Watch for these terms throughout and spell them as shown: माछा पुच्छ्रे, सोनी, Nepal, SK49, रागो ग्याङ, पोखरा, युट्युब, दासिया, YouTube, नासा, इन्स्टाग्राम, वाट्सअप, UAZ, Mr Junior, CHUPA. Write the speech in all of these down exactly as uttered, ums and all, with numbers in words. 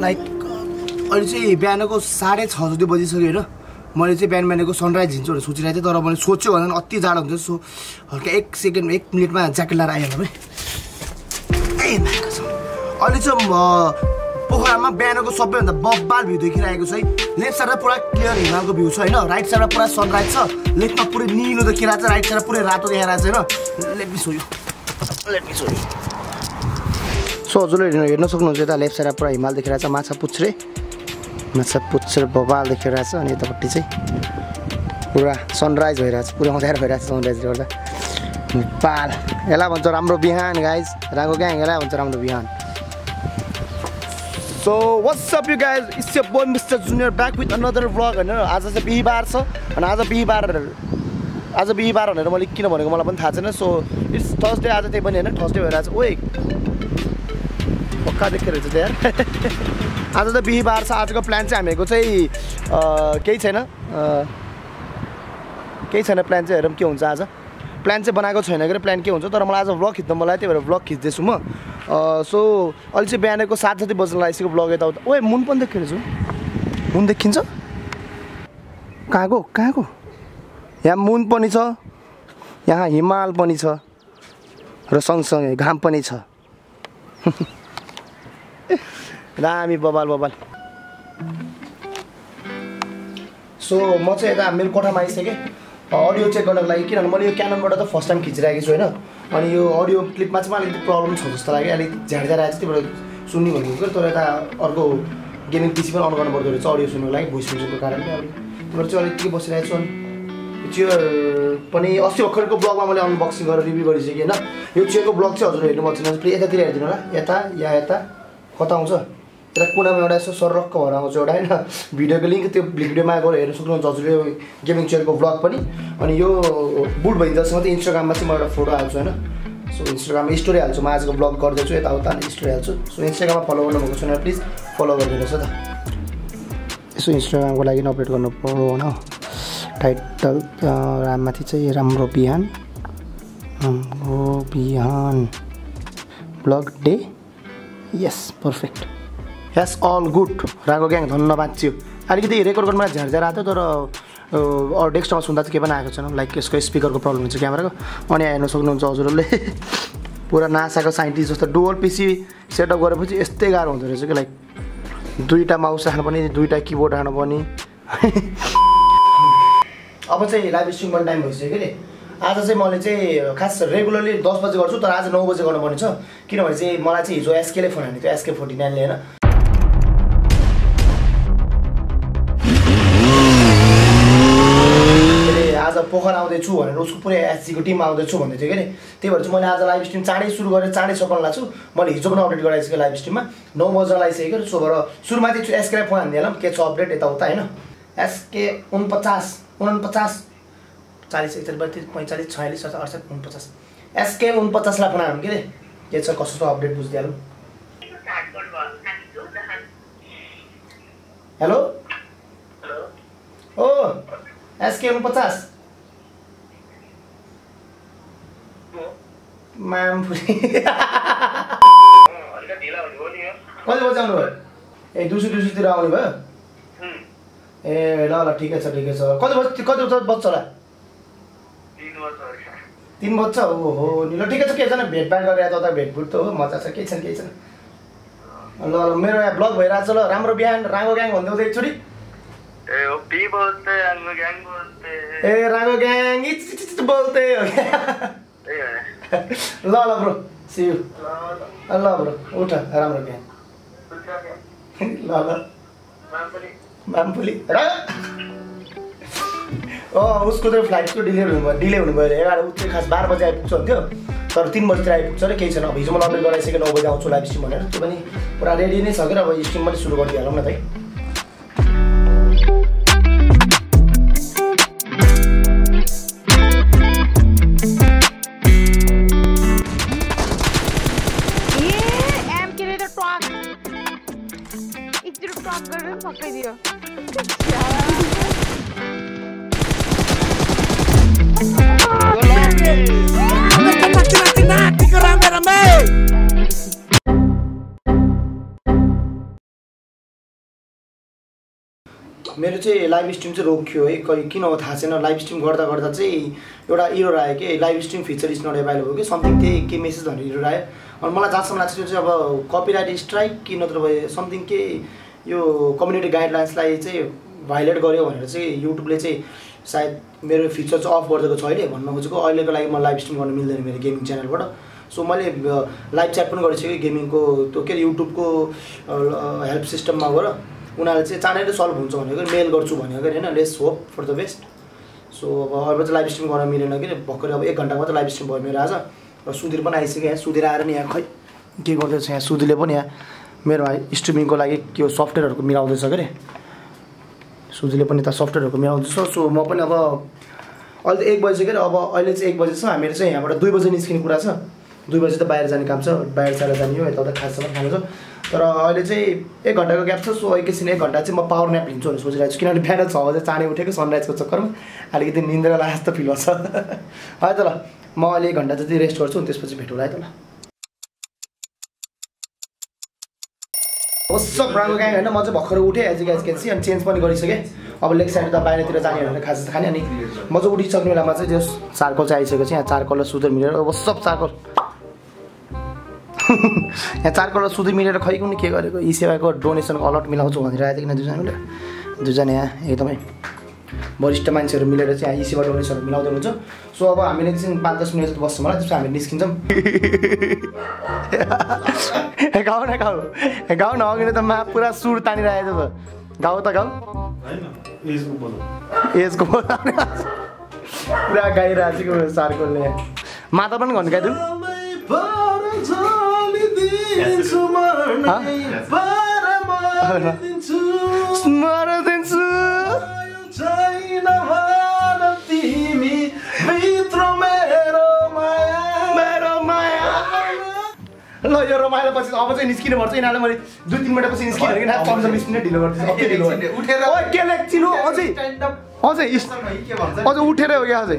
Like अहिले चाहिँ बिहानको साढे छ जति बजिसक्यो हैन मैले चाहिँ बिहान बिहानको सनराइज हिँड्छु भनेर सोचिरहेको थिएँ तर मैले सोच्यो भन्दा अति जाडो हुन्छ सो हल्का एक सेकेन्ड एक मिनटमा ज्याकेट लगाएर आइहाल्नु है। अहिले चाहिँ पोखरामा बिहानको सबैभन्दा बब्बाल भ्यू देखिरहेको छ है। लेफ्ट साइडमा पुरा क्लियर हिमालको भ्यू छ होइन, राइट साइडमा पुरा सनराइज छ, लेफ्टमा पुरै निलो देखिरहेको छ, राइट साइडमा पुरै रातो देखाइरहेको छ होइन। Let me show you let me show you so हजुरले हेर्न सक्नुहुन्छ यता लेफ्ट साइडमा पुरा हिमाल देखिरहेको छ, माछा पुच्छ्रे माछा पुच्छ्रे बबाल देखिरहेको छ, अनि यतापट्टि चाहिँ पुरा सनराइज भइरहेछ, पुरा अँध्यारो भइरहेछ सनराइजले गर्दा। नेपाल हेला भन्छ राम्रो बिहान गाइज, रागो गाङ हेला भन्छ राम्रो बिहान। So what's up you guys, it's your boy mister junior back with another vlog होइन। आज चाहिँ बिहीबार छ अनि आज बिहीबार आज बिहीबार भनेर मैले किन भनेको मलाई पनि थाहा छैन। सो इट्स थर्सडे आज त्यही पनि होइन, थर्सडे भइरहेछ। ओए पक्का देखेर रहेछ यार। आज त बिहीबार छ, आजको प्लान चाहिँ हामीहरूको चाहिँ केही छैन केही छैन प्लान चाहिँ हेरौँ के हुन्छ। आज प्लान चाहिँ बनाएको छैन कि प्लान के हुन्छ, तर मलाई आज भ्लग खिच्न मलाई त्यही भएर भ्लग खिच्दैछु म। सो अहिले चाहिँ बिहानको सात साथी बज्न लागेको भ्लग यताउता। ओए मुन पनि देखिरहेछु, मुन देखिन्छ कहाँको कहाँको, यहाँ मुन पनि छ, यहाँ हिमाल पनि छ र सँगसँगै घाम पनि छ। दामी बबाल बबाल। सो म चाहिँ यता मेरो कोठामा आइसकेँ अडियो चेक गर्नको लागि, किनभने मैले यो क्याननबाट त फर्स्ट टाइम खिचिरहेको छु होइन। अनि यो अडियो क्लिपमा चाहिँ मलाई अलिकति प्रब्लम छ जस्तो लाग्यो, अलिक झ्याड्झ्याड आएछ त्यही भएर सुन्ने भनेको। तर यता अर्को गेमिङ पिसी पनि अन गर्नु पर्दो रहेछ अडियो सुन्नुको लागि, भोइस मेसेजको कारणले त्यही भएर चाहिँ अलिकति बसिरहेको छु। अनि चियर पनि अस्ति भर्खरको ब्लगमा मैले अनबक्सिङ गरेर रिभ्यू गरिसकेँ होइन। यो चियरको ब्लग चाहिँ हजुर हेर्नु भएको छैन प्लिज यतातिर हेरिदिनु होला, यता या यता कता आउँछ यता कुनामा एउटा यसो सररक्क भएर आउँछ एउटा होइन। भिडियोको लिङ्क त्यो भिडियोमा गएर हेर्न सक्नुहुन्छ हजुरले गेमिङ चेयरको भ्लग पनि। अनि यो बुट भइन्जेलसम्म चाहिँ इन्स्टाग्राममा चाहिँ म एउटा फोटो हाल्छु होइन। सो इन्स्टाग्राममा स्टोरी हाल्छु, म आजको भ्लग गर्दैछु यताउता स्टोरी हाल्छु। सो इन्स्टाग्राममा फलो गर्नुभएको छैन प्लिज फलो गरिदिनुहोस् त, यसो इन्स्टाग्रामको लागि अपडेट गर्नु पर्यो होइन। टाइटल राममाथि चाहिँ राम्रो बिहान राम्रो बिहान vlog day yes perfect yes all good रागो ग्याङ धन्यवाद। थियो अलिकति रेकर्ड गर्नुमा झ्याड्झ्याड आएको थियो तर डेस्कटपमा सुन्दा चाहिँ के पनि आएको छैन, लाइक यसको स्पिकरको प्रब्लम हुन्छ क्यामेराको। अनि हेर्न सक्नुहुन्छ हजुरहरूले पुरा नासाको साइन्टिस्ट जस्तो डुअल पिसी सेटअप गरेपछि यस्तै गाह्रो हुँदो रहेछ कि, लाइक दुईवटा माउस राख्नुपर्ने दुईवटा किबोर्ड राख्नुपर्ने। अब चाहिँ लाइभ स्ट्रिम गर्ने टाइम भइसक्यो कि आज चाहिँ मैले चाहिँ खास रेगुलरली दस बजे गर्छु तर आज नौ बजे गर्नुपर्ने छ, किनभने चाहिँ मलाई चाहिँ हिजो एसकेले फोन हानेको थियो एसके फोर्टी नाइनले होइन। आज पोखरा आउँदैछु भनेर उसको पुरै एससीको टिम आउँदैछु भन्दै थियो कि, त्यही भएर चाहिँ मैले आज लाइभ स्ट्रिम चाँडै सुरु गरेर चाँडै सकाउन लाग्छु। मैले हिजो पनि अपडेट गराइसकेँ लाइभ स्ट्रिममा नौ बजे लगाइसकेँ। सो भएर सुरुमा चाहिँ एसकेलाई फोन हानिदिएँ के छ अपडेट यताउता होइन। एसके उनपचास उनपचास चालिस एकचालिस बत्तिस पैँचालिस छयालिस सत्तर अठसट्ठी उनपचास एसके उनपचासलाई फोन हाल्नु के छ कसो छ अपडेट बुझिदिइहालौँ। हेलो ओ एसके उनपचास माम फुली कति बजी आउनुभयो? ए दुई सौ दुई सौतिर आउनु भयो? ए ल ल ठिकै छ ठिकै छ। कति बजी कति बज्छ होला? तिन बज्छ। ओहो नि ल ठिकै छ, के छैन भेटभाट गरेर त भेटभुट त हो, मजा छ, केही छैन केही छैन। ल ल मेरो यहाँ ब्लग भइरहेको छ ल, राम्रो बिहान रागो ग्याङ भन्दै हुँदै एकचोटि। ए ओपी बोलते रागो ग्याङ बोलते ए रागो ग्याङ इच बोलते हो ल ल ब्रो सी यू ल ब्रो उठ राम्रो ग्याङ ल ल मामपुली मामपुली र ओ उसको त फ्लाइटको डिले हुनुभयो डिले हुनुभयो अरे एघार उत्रै खास बाह्र बजे आइपुग्छ हुन्थ्यो तर तिन बजीतिर आइपुग्छ अरे, केही छैन। अब हिजो मैले अपडेट गराइसकेँ नौ बजे आउँछु लाइभ स्ट्रिम भनेर, त्यो पनि पुरा रेडी नै सकेर अब स्ट्रिम पनि सुरु गरिदिइहालौँ न त है। मेरो चाहिँ लाइभ स्ट्रीम चाहिँ रोकियो है किन हो थाहा छैन लाइभ स्ट्रीम गर्दा गर्दा चाहिँ एउटा एरर आयो के live stream feature is not available के समथिङ के के मेसेज भनेर एरर आयो अनि मलाई जहाँसम्म लाग्छ त्यो चाहिँ अब कपिराइट स्ट्राइक कि नत्र समथिङ के यो कम्युनिटी गाइडलाइन्सलाई चाहिँ भाइलेट गर्यो भनेर चाहिँ युट्युबले चाहिँ सायद मेरो फिचर चाहिँ अफ गरिदिएको छ अहिले भन्न खोजेको अहिलेको लागि म लाइभ स्ट्रीम गर्न मिल्दैन मेरो गेमिङ च्यानलबाट सो मैले लाइभ च्याट पनि गरिसकेँ गेमिङको त्यो के युट्युबको हेल्प सिस्टममा गएर उनीहरूले चाहिँ चाँडै सल्भ हुन्छ भनेको मेल गर्छु भनेको हैन let's hope for the best so अब अब चाहिँ लाइभ स्ट्रीम गर्न मिलेन कि भर्खरै अब एक घन्टा मात्रै लाइभ स्ट्रीम भयो मेरो आज र सुधीर पनि आइसक्यो यहाँ सुधीर आएर नि यहाँ खै के गर्दैछ यहाँ सुधीरले पनि यहाँ मेरो स्ट्रिमिङको लागि त्यो सफ्टवेयरहरुको मिलाउँदैछ के सुधीरले पनि त सफ्टवेयरहरुको मिलाउँदैछ सो म पनि अब अहिले एक बजेको अब अहिले चाहिँ एक बजे छ हामीहरु चाहिँ यहाँबाट दुई बजे निस्किने कुरा छ दुई बजे त बाहिर जाने काम छ बाहिर सारा जाने हो यता उता खाससम्म खानु छ तर अहिले चाहिँ एक घन्टाको ग्याप छ सो एकैछिन एक घन्टा चाहिँ म पावर न्याप लिन्छु भनेर सोचिरहेको छु किनभने बिहान छ बजे चाँडै उठेको सनराइजको चक्करमा अलिकति निन्द्रा लाग्छ जस्तो फिल हुन्छ है त ल म अहिले एक घन्टा जति रेस्ट गर्छु अनि त्यसपछि भेटौँला है त ल होस् राम्रो गाएँ होइन म चाहिँ भर्खर उठेँ एज गाइज क्यान सी अनि चेन्ज पनि गरिसकेँ अब लेफ्ट साइड त बाहिरतिर जाने भनेर खास खाने अनि म चाहिँ उठिसक्ने बेलामा चाहिँ जस चारकोल चाहिँ आइसकेको छ यहाँ चारकोल र सुधीर मिलेर अब सब चारकोल यहाँ चारकोल र सुधीर मिलेर खै कुनै के गरेको ई सेवाको डोनेसनको अलट मिलाउँछु भनेर आएको किन दुईजना मिलेर दुईजना यहाँ एकदमै वरिष्ठ मान्छेहरू मिलेर चाहिँ यहाँ ई सेवा डोनेसनहरू मिलाउँदै हुन्छ सो अब हामीले एकछिन पाँच दस मिनट बस्छौँ होला त्यसपछि हामी निस्किन्छौँ गाउँ न गाउँ गाउँ न अघि त मा पुरा सुर तानिरहेको छ गाउँ त गाउँ एजको पुरा गाइरहेको सार्कोलले माता पनि घन्नु गाइदिउँ ल यो रमाइलो पछि अब चाहिँ निस्किनु पर्छ यिनीहरूले मैले दुई तिन मिनट पछि निस्किनु भने कि पन्ध्र बिस मिनट ढिलो गर्छु अझै ढिलो उठेर के लेख्छिनु अझै अझै अझ उठेरै हो क्या अझै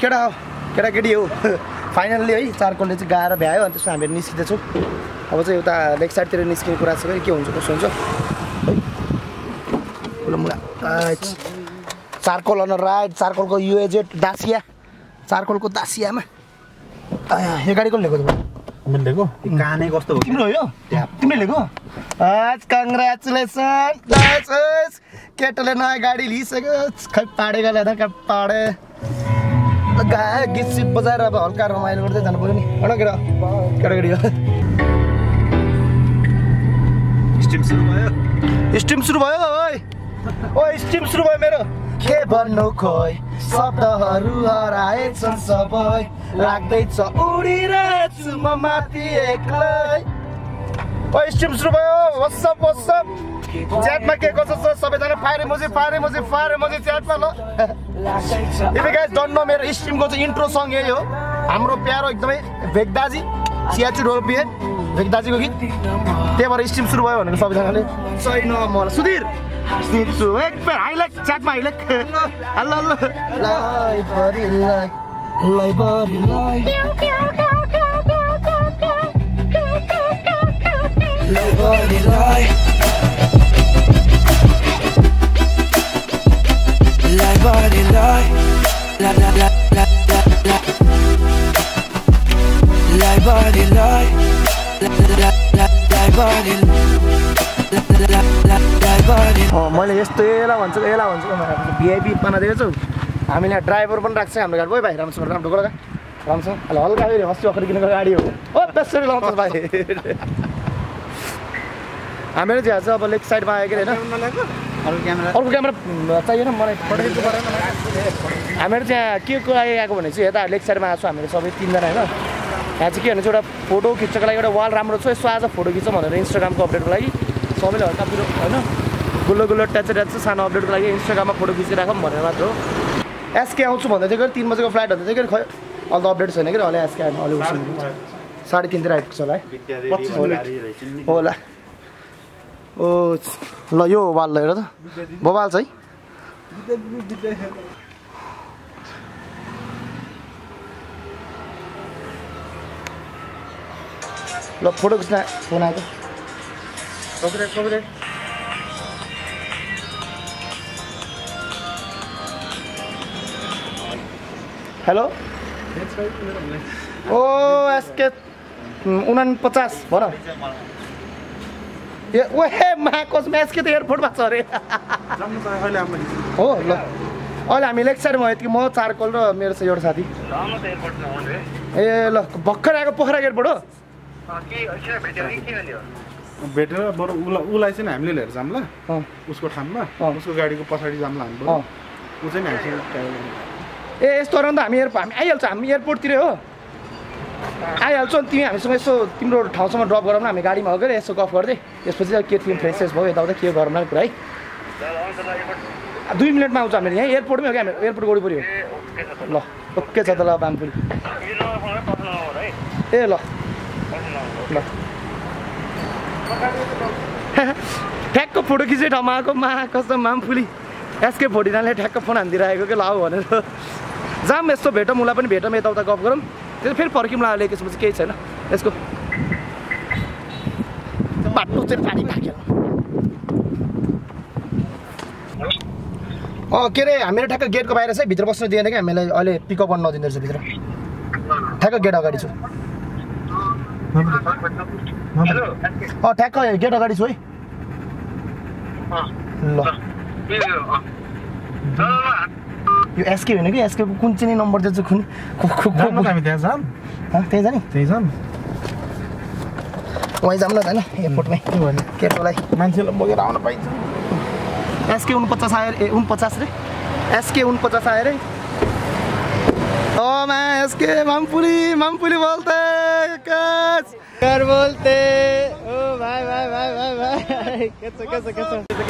केटा केटाकेटी हो फाइनल्ली है चारकोलले चाहिँ गाएर भ्यायो अनि त्यसमा हामीहरू निस्किँदैछौँ अब चाहिँ उता लेफ्ट साइडतिर निस्किने कुरा छ के हुन्छ कसो हुन्छ चारकोल अन राइट चारकोलको युएजेड दासिया चारकोलको दासियामा यो गाडी कसले लिएको तिमीले लिएको कानै कस्तो हो तिम्रो यो तिमीले लिएको आज कङ्ग्रेचुलेसन केटले नयाँ गाडी लिइसक्यो खै पाडेको ल्याएर कहाँ पाडे गीत सिट बजाएर अब हल्का रमाइलो गर्दै जानु पऱ्यो नि होइन केटा केटाकेटी स्ट्रिम सुरु भयो स्ट्रिम सुरु भयो ओ स्ट्रिम सुरु भयो मेरो के भन्नु खोइ शब्दहरू हराएछन् सबै लाग्दैछ उडिरहेछु म माथि एक्लै ओ स्ट्रिम सुरु भयो वाट्सअप वाट्सअप च्याटमा के कसो छ सबैजना फारे मजे फारे मजे फारे मजे च्याटमा ल if you guys don't know मेरो स्ट्रिमको चाहिँ इन्ट्रो सङ यही हो हाम्रो प्यारो एकदमै भेगदाजी छियासी रोलपिएन भेगदाजीको गीत त्यही भएर स्ट्रिम सुरु भयो भनेर सबैजनाले छैन मलाई सुधीर हाइलाइट च्याटमा highlight hello hello Lie, buddy, lie. Lie, buddy, lie. Lie, buddy, lie. La la la la la la. Lie, buddy, lie. La la la la buddy. La la la la la buddy. Oh, my last day, la once, la once. V I P pana de so. I'm in a driver one taxi. I'm going to go by Ramsar. I'm going to go by Ramsar. I'm going to go by Ramsar. I'm going to go by I'm going to go by Lakeside. I'm going to go by camera. I'm going to go by Lakeside. I'm going to go by Lakeside. S K also one. They got three months of flight. They got all the updates. They got all S K and all those things. Sorry, three right. So like, what's it? Hola. Oh, la yo, ball la yada. Ball sai. La photo kisna phone aaya. Cover it, cover it. Hello? Oh, S K fifty-nine. What? Yeah, oh, hey, my cosmetics at the airport. Sorry. Oh, look. All I'm elected. I'm going to go to the airport. Hey, look. Bucker, I go to the airport. Okay, better. Better, but Ula is an ambulary example. Usco Hamma, Usco Gardico Passari Zamlan. Who's an accident? Hey, store on the Amir Pam. I also am airport. I also think I'm so Timor Thousand Drop Gorman, I got him over there. So go for the special kid in Princess Boy without a key government, right? Do you let Mount Amir airport? Airport go to you. Okay, that's the love. I'm good. Heck of Portuguese at Amako, my custom manfully. S K forty-nine ले ठेक्का phone आंधी रहेगा कि लाओ वाले जाम में तो बेटा मुलापन बेटा में तो उतार कॉप करूँ तो फिर पॉर्किंग मुलाल लेके समझ के इसे ना इसको बाटू से पानी भाग गया ओ केरे हमेरे ठेक्का गेट को बाहर से भीतर पहुँचने दिया ना क्या मेरे वाले पिकअप वन नौ दिन दर से भीतर ठेक्का गेट आगे डिसो ओ ठेक्का गेट आगे डिसो ही You ask him, you ask him, Kunchini number that's a Kun. Why is Amazon? Here, put me. Careful, I can't get down a bite. Ask him, put us higher, unput us. Ask him, put us higher. Oh, my ask him, Mampuli, Mampuli Volte, Cats, Carvolte. Oh, bye, bye, bye, bye, bye. Catch a catch a catch a.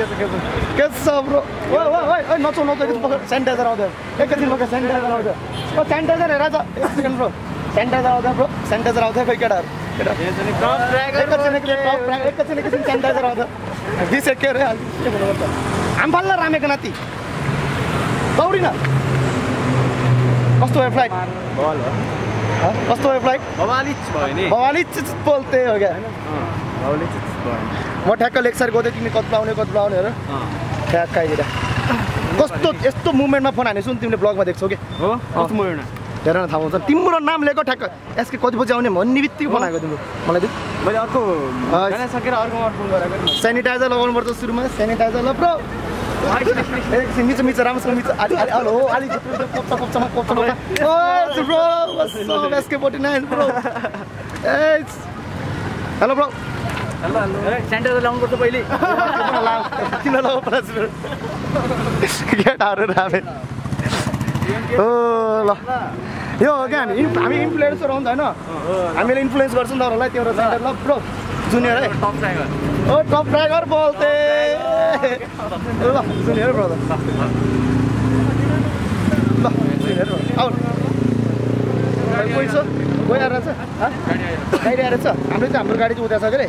What's up, bro? Why, why, why? Not so, not so. Just send us around there. Take us in, look, send us around there. Oh, send us around there. One second, bro. Send us around there, bro. Send us around there. Why, get out? Get out. Cross track. Take us in, cross track. Take us in, take us in. Send us around there. This is secure. I'm Balla Ramekanati. Sorry, na. What's the flight? Ball. Huh? What's the flight? Bawalic boy, ne. Bawalic बोलते हो क्या? Bawalic boy. What है कल एक सर गोदे तीन coat ब्लाउन है कोट ब्लाउन है ना? हाँ. क्या क्या ये रहा कुछ तो इस तो मूवमेंट में फोन आने सुन तुमने ब्लॉग में देख सोगे ओ कुछ मूवमेंट है तेरा ना था वो सब तीमूरा नाम लेको ठेका ऐसे कोच बजाओ ने मन निवित्ती को फोन आएगा तुमको मतलब बस और को मैंने सकेरा और को और फोन करेगा सैनिटाइजर लोगों ने बर्तन शुरू में सैनिटाइजर लो ब्रो एक सिंगीच मिच राम सिंगीच आलो आली कप कप चमक कप चमक oh bro so S K forty-nine bro hello bro Hello, hello. Send us along with the Bailey. Get out of it. Oh, yo, again, I mean, influence around. I know. I mean, influence person or like your love, bro. Junior, top driver. Oh, top driver, ball. Junior, brother. Out. Where are you? Where are you? I'm going to go to the car.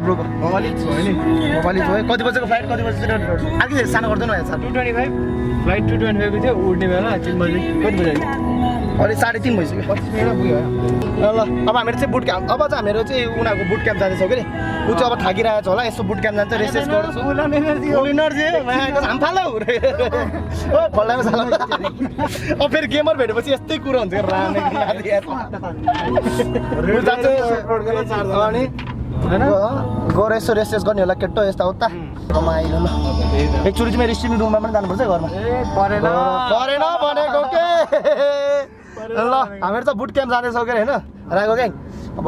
और it's already three बजे अब boot camp अब आज मेरो boot camp जाने so अब थाकिरहेछ होला boot camp जान्छ रेसेस गर्छ ओलिनर जे हम फालो ओ फल्लामा साला अब फेरि गेमर भेटेपछि यस्तै कुरा हुन्छ रामे याद हामीहरु त बुट क्याम्प जाने सकेर हैन रागो ग्याङ अब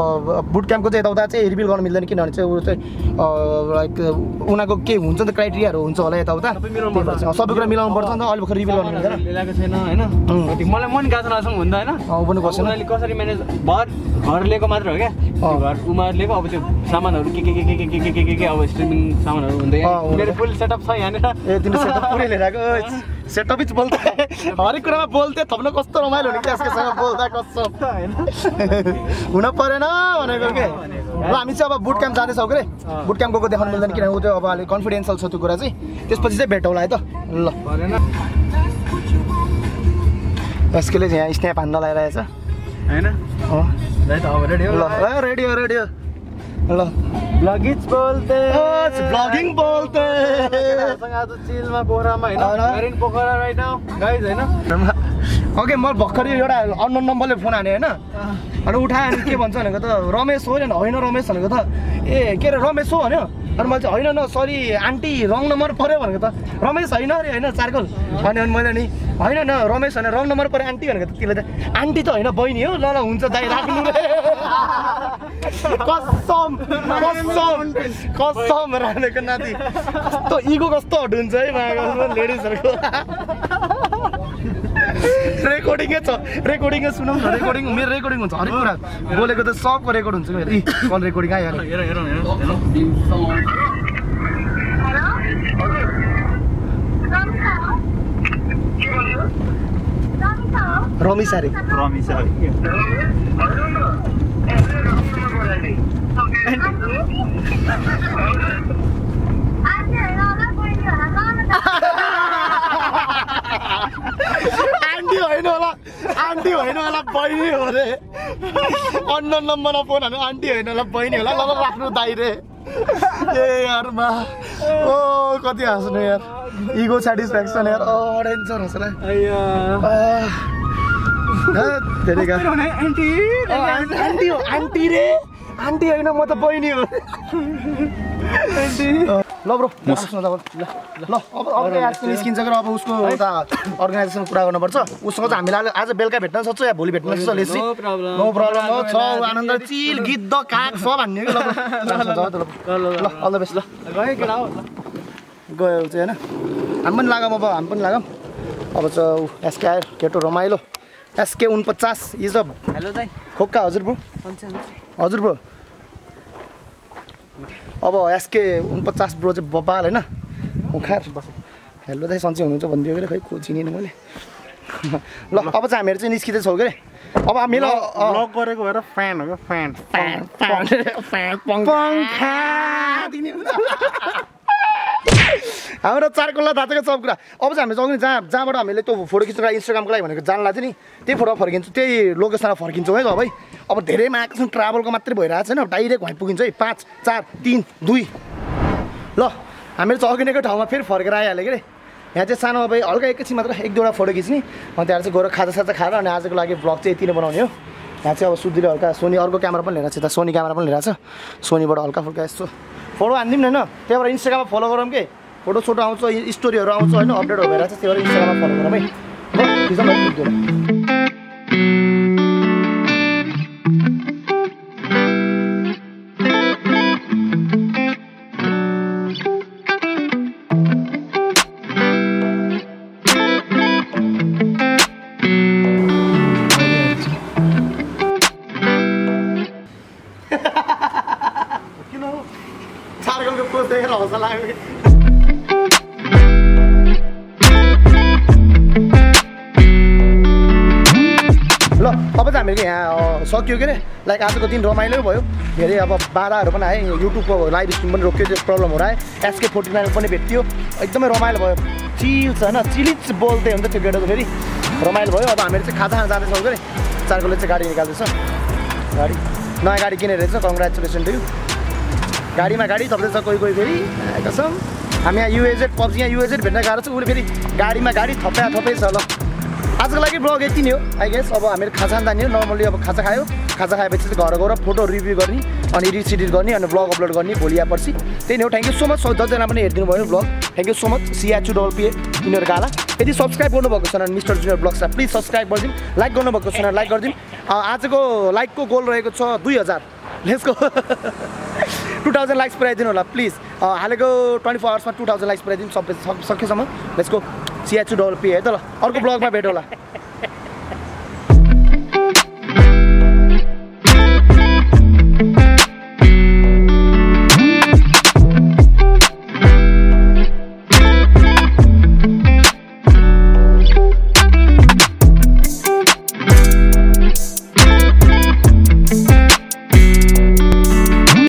बुट क्याम्प को चाहिँ यताउता चाहिँ रिभिल गर्न मिल्दैन किनभने चाहिँ उ चाहिँ लाइक उनीको के हुन्छ नि क्राइटेरियाहरु हुन्छ होला यताउता सबै कुरा मिलाउनु पर्छ नि त अहिले भर्खर रिभिल गर्न मिल्दैन मिलाएको छैन हैन मलाई मन गाजन आसम हुन्छ हैन अब पनि कसरी उनीले कसरी म्यानेज भर घर लिएको मात्र हो के घर उमार लिएको अब त्यो सामानहरु के के के के के के के अब स्ट्रीमिङ सामानहरु हुन्छ मेरो फुल सेटअप छ यहाँ हैन ए तिमी सेटअप पुरै लिएर आको सेटअप इच बोल्दा हरेक कुरामा बोल्थे थप्न कस्तो रमाइलो हुने के यसकेसँग बोल्दा कस्तो हैन हुन परेन भनेको के ल हामी चाहिँ अब बुट क्याम्प जाने छौ के बुट क्याम्प गएको देखाउन मिल्दैन किन उ त्यो अब अलि कन्फिडेन्शियल छ त्यो कुरा चाहिँ त्यसपछि चाहिँ भेटौला है त ल परेन यसकेले यहाँ स्न्याप हान्न लाइरहेछ हैन हो राइट अब रेडी हो ल रेडी हो रेडी हो ल ब्लगिज बोल्थे ब्लगिङ बोल्थे सँग आज चिलमा बोरामा हैन मेरिन पोखरा राइट नाउ गाइस हैन ओके म भक्खरी एउटा अननोन नम्बरले फोन हाने हैन अनि उठायो अनि के भन्छ भनेको त रमेश हो हैन हैन रमेश भनेको त ए के रे रमेश हो भन्यो अनि मैले चाहिँ हैन न सरी आन्टी रङ नम्बर पर्यो भनेको त रमेश हैन रे हैन चारकोल अनि अनि मैले नि हैन न रमेश भने रङ नम्बर पर्यो आन्टी भनेको त तिले त आन्टी त हैन बहिनी हो ल ल हुन्छ दाइ राख्नु रे कसम कसम कसम रानेको नाति कस्तो इगो कस्तो हट हुन्छ है मागो लेडीजहरुको रेकर्डिङ छ रेकर्डिङ सुनौ न रेकर्डिङ मेरो रेकर्डिङ हुन्छ हरेक कुरा बोलेको त सबको रेकर्ड हुन्छ मेरो इ कल रेकर्डिङ आयो हेर हेर हेर हेलो रमिसारी रमिसारी आन्टी होइन होला आन्टी होइन होला बहिनी हो रे अननोन नम्बरमा फोन हाल्नु आन्टी होइन होला बहिनी होला ल राख्नु दाइ रे ए यारमा ओ कति हाँस्नु यार इगो सेटिस्फ्याक्सन यार ओ डेन्जर हसला अय्या धेरै गा आन्टी आन्टी हो आन्टी रे आन्टी होइन म त बहिनी हो आन्टी ल ब्रो मसँग ल ल अब अब यार स्किन्छ गरे अब उसको उता अर्गनाइजेसन कुरा गर्न पर्छ उससँग चाहिँ हामीले आज बेलका भेट्न सक्छौ या भोलि भेट्न सक्छौ लेसी नो प्रब्लम नो प्रब्लम हो छ आनन्द चिल गीत द काक स भन्ने ल ल अल द बेस्ट ल गयो के लाओ गयो चाहिँ हैन हामी पनि लागम अब हामी पनि लागम अब छ एसके केटो रमाइलो एस के उनन्चास इज अ हेलो दाइ खोक्का हजुर ब्रो हजुर ब्रो अब एस के उनन्चास ब्रो चाहिँ बबाल हैन उखार हेलो दाइ सन्चै हुनुहुन्छ भन्दियो के खै खोजिनिन मैले ल अब चाहिँ हामीहरु चाहिँ निस्किदै छौ के अब हामी ल ब्लग गरेको भएर फ्यान हो के फ्यान फ्यान फ्यान पंखा दिने हाम्रो चारकोला दातेको सब कुरा अब चाहिँ हामी जग्गा जहाँ जहाँबाट हामीले त्यो फोटो खिचेर इन्स्टाग्रामको लागि भनेको जान लाग्थ्यो नि त्यही फोटो फर्किन्छु त्यही लोकेसनमा फर्किन्छौँ है अब है अब धेरैमा आएको छौँ ट्राभलको मात्रै भइरहेको छैन डाइरेक्ट हामी पुगिन्छ है पाँच चार तिन दुई ल हामीहरू चाहिँ अघिनेको ठाउँमा फेरि फर्केर आइहाल्यो कि यहाँ चाहिँ सानो अब हल्का एकैछिन मात्र एक दुईवटा फोटो खिच्ने अनि त्यहाँ चाहिँ गएर खाजा साजा खाएर अनि आजको लागि भ्लग चाहिँ यति नै बनाउने हो यहाँ चाहिँ अब सुधीर हल्का सोनी अर्को क्यामेरा पनि लिएर छ यता सोनी क्यामेरा पनि लिएर छ सोनीबाट हल्का फुल्का यस्तो फोटो हान्दिउँ न होइन त्यही भएर इन्स्टाग्राममा फलो गरौँ कि फोटो सोटो आउँछ स्टोरीहरू आउँछ होइन अपडेट भएर चाहिँ त्यही भएर इन्स्टाग्राममा फलो गरौँ है खिच्नु I'm going to put the hair on the line. ल अब चाहिँ हामीले यहाँ सकियो के रे लाइक आजको दिन रमाइलो भयो धेरै अब बाराहरु पनि आए YouTube को लाइभ स्ट्रिम पनि रोक्यो त्यो प्रब्लम हो रहा है S K forty-nine पनि भेट्यो एकदमै रमाइलो भयो चिल छ हैन चिलिच बोल्दै हुन्छ त्यो गेटको फेरि रमाइलो भयो अब हामीले चाहिँ खाजा खान जाँदै छौँ के रे चारकोले चाहिँ गाडी निकाल्दै छ गाडी नयाँ गाडी किनेर रहेछ कंग्रेचुलेसन टु यु गाडीमा गाडी थप्दै छ कोही कोही फेरि कसम हामी यहाँ U A Z P U B G यहाँ U A Z भेट्न गाह्रो छ उले फेरि गाडीमा गाडी थप्या थप्यै छ ल आजको लागि ब्लग यति नै हो आई गेस अब हामी खाजा जाने हो नर्मली अब खाजा खायो खाजा खाएपछि घर गएर फोटो रिभ्यू गर्ने अनि रिसिडिट गर्ने अनि ब्लग अपलोड गर्ने भोलि आपछि त्यही हो थ्यांक यू सो मच दस जना पनि हेर्दिनु भयो blog thank you so much C H U P A Junior गाला यदि सब्स्क्राइब गर्नु भएको छैन mister junior blogs please subscribe गर्दिनु लाइक गर्नु भएको छैन लाइक गर्दिनु आजको लाइकको गोल रहेको छ two thousand let's go two thousand likes पुर्याइदिनु होला प्लिज हालेको twenty-four आवर्समा two thousand लाइक्स पुर्याइदिनु सबै सकेसम्म let's go C H U P A है त ल अर्को ब्लगमा भेटौँला